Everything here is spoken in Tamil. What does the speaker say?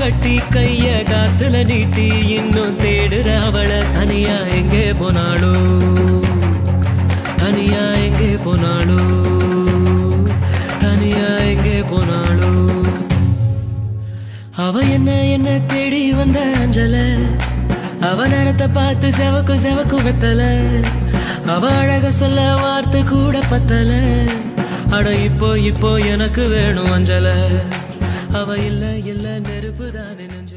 கட்டி கைய காத்துல நீட்டி இன்னும் தேடுற அவளை. தனியா எங்கே போனாளோ, தனியா எங்கே போனாளோ, தனியா எங்கே போனாளோ. அவ என்ன தேடி வந்த அஞ்சல, அவ நேரத்தை பார்த்து செவக்கு வெத்தல, அவ அழக சொல்ல வார்த்தை கூட பத்தல. அட இப்போ எனக்கு வேணும் அஞ்சல, அவ இல்ல நெருப்புதானே நெஞ்சு.